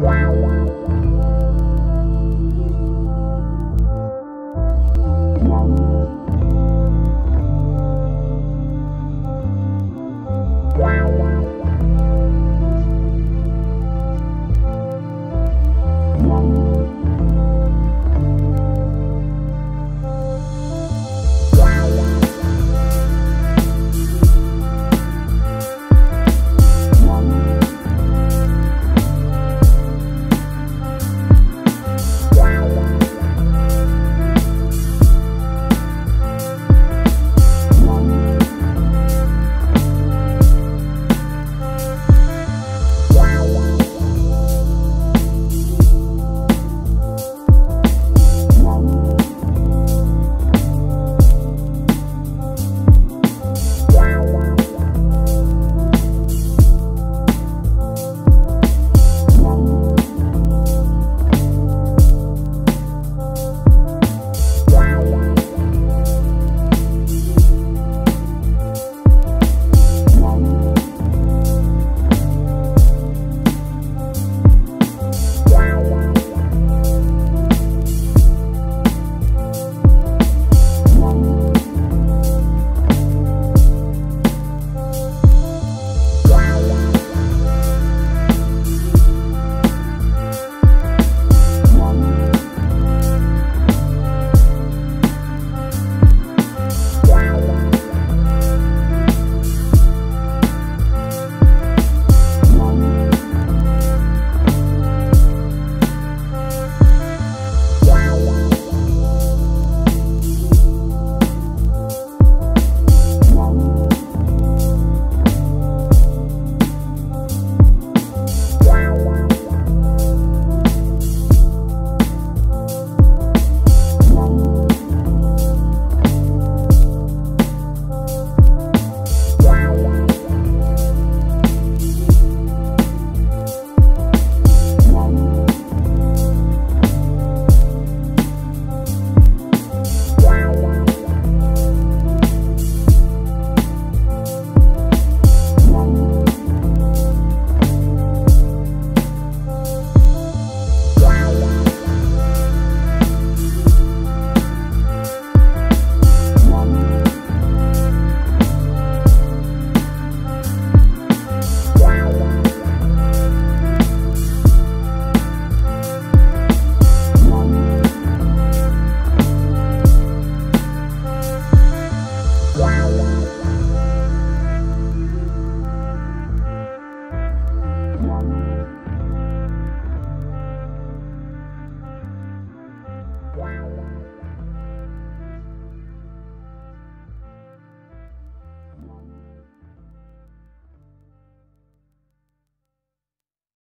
Wow.